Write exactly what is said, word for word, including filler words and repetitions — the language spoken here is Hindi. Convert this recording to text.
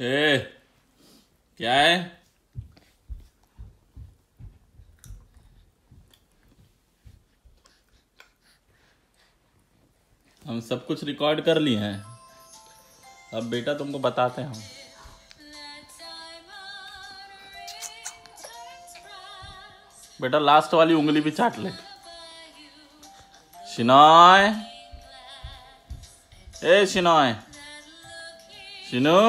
ए, क्या है? हम सब कुछ रिकॉर्ड कर लिए हैं। अब बेटा तुमको बताते हैं हम। बेटा लास्ट वाली उंगली भी चाट ले। शिनॉय, ए शिनॉय, शिनू।